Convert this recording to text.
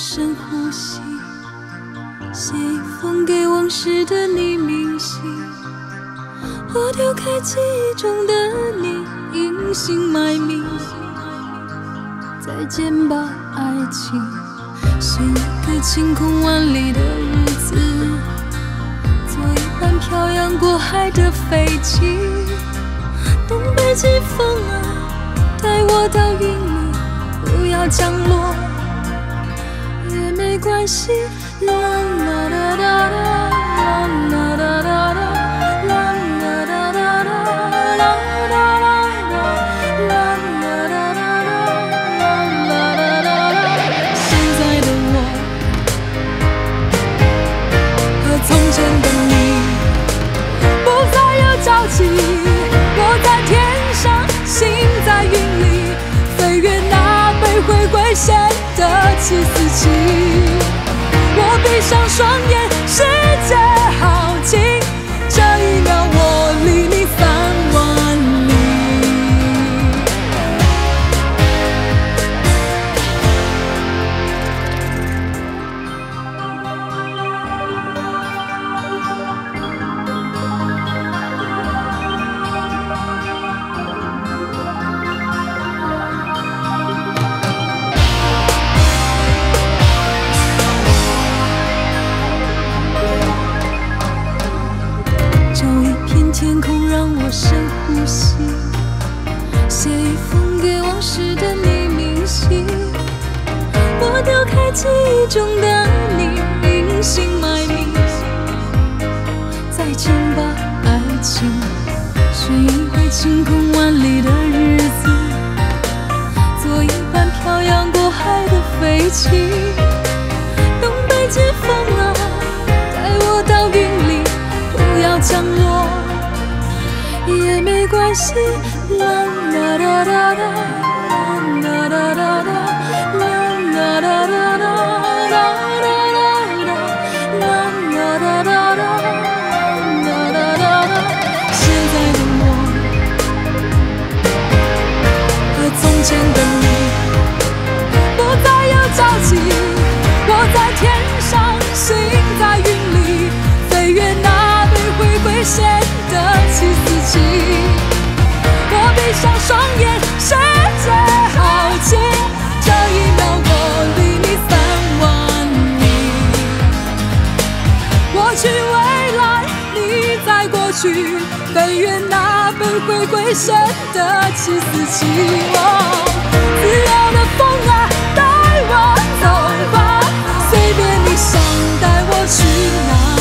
深呼吸，写一封给往事的你明信。我丢开记忆中的你，隐姓埋名。再见吧，爱情，是一个晴空万里的日子，做一班漂洋过海的飞机。东北季风啊，带我到云里，不要降落。 没关系，啦啦啦啦啦，啦啦啦啦啦，啦啦啦啦啦，啦啦啦啦，啦啦啦啦啦，啦啦啦啦啦。现在的我和从前的你，不再有交集。我在天上，心在云里，飞越那北回归线的747。 我闭上双眼，世界好近，这一秒我离你3万里。天空让我深呼吸，写一封给往事的你明信。我丢开记忆中的你，隐姓埋名。再见吧，爱情，是一回晴空万里的日子，做一班漂洋过海的飞机。东北季风啊，带我到云里，不要降落。 也没关系，啦啦啦啦啦，啦啦啦啦，啦啦啦啦啦，啦啦啦啦，啦啦啦啦啦，啦啦啦啦。现在的我和从前的你不再有交集。我在天上，心在云里，飞越那北回归线的747。 我闭上双眼，世界好近，这一秒我离你3万里。我去未来，你在过去，飞越那北回归线的747。自由的风啊，带我走吧，随便你想带我去哪。